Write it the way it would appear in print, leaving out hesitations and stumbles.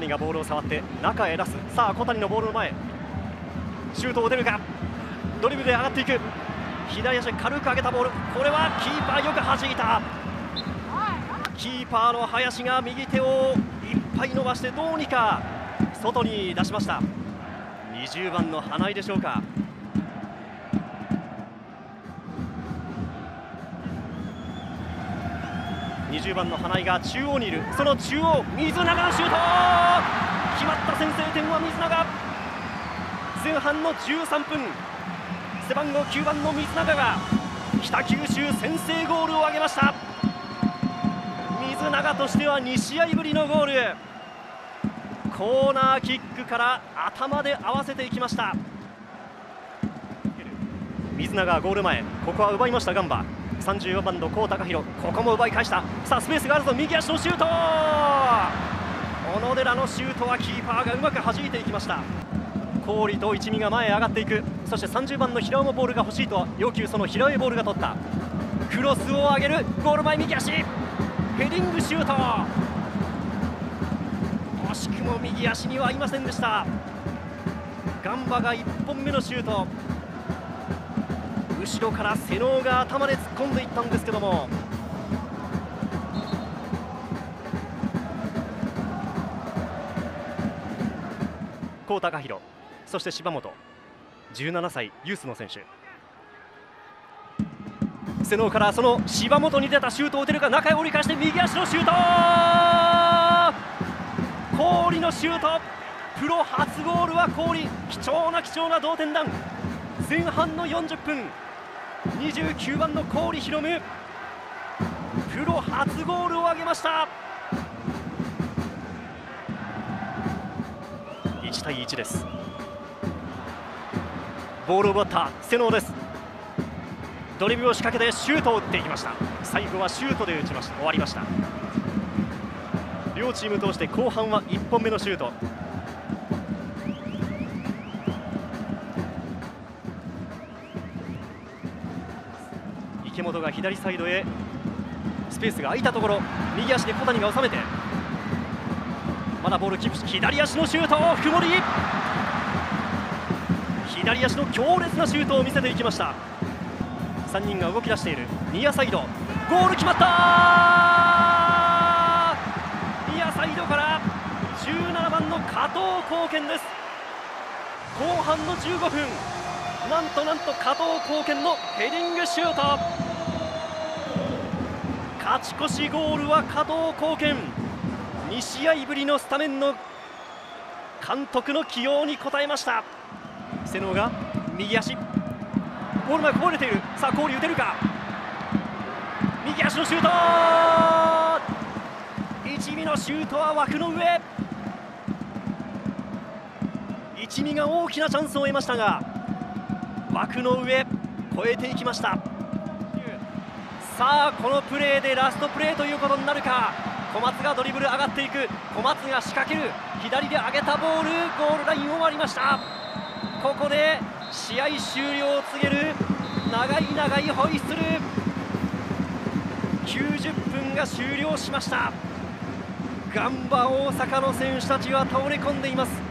谷がボールを触って中へ出す。さあ小谷のボールの前、シュートを打てるか。ドリブルで上がっていく。左足軽く上げたボール、これはキーパーよく弾いた。キーパーの林が右手をいっぱい伸ばしてどうにか外に出しました。20番の花井でしょうか。20番の花井が中央にいる。その中央、水永のシュート、決まった。先制点は水永。前半の13分、背番号9番の水永が北九州先制ゴールを挙げました。水永としては2試合ぶりのゴール。コーナーキックから頭で合わせていきました。水永ゴール前、ここは奪いましたガンバ。34番の高弘、ここも奪い返した。さあスペースがあるぞ、右足のシュート。小野寺のシュートはキーパーがうまく弾いていきました。氷と一味が前へ上がっていく。そして30番の平尾もボールが欲しいと要求。その平尾へボールが取った。クロスを上げる、ゴール前右足、ヘディングシュート、惜しくも右足には合いませんでした。ガンバが1本目のシュート、後ろから瀬能が頭で突っ込んでいったんですけども、高高弘、そして柴本、17歳ユースの選手。瀬能からその柴本に出たシュートを打てるか。中へ折り返して右足のシュート、氷のシュート。プロ初ゴールは氷、貴重な同点弾。前半の40分、29番の郡宏夢、プロ初ゴールを挙げました。1対1です。ボールを奪った瀬能です。ドリブルを仕掛けてシュートを打っていきました。最後はシュートで打ちました。終わりました。両チーム通して後半は1本目のシュート、池本が左サイドへ、スペースが空いたところ、右足で小谷が収めて、まだボールキープし、左足のシュート、福盛、左足の強烈なシュートを見せていきました。3人が動き出している。ニアサイド、ゴール決まった。ニアサイドから17番の加藤貢献です。後半の15分、なんと加藤貢献のヘディングシュート、勝ち越しゴールは加藤貢献。2試合ぶりのスタメンの監督の起用に応えました。瀬能が右足、ゴール前こぼれている。さあ氷打てるか、右足のシュート、一味のシュートは枠の上。一味が大きなチャンスを得ましたが枠の上、越えていきました。さあこのプレーでラストプレーということになるか。小松がドリブル上がっていく。小松が仕掛ける、左で上げたボール、ゴールラインを割りました。ここで試合終了を告げる。長いホイッスル。90分が終了しました。ガンバ大阪の選手たちは倒れ込んでいます。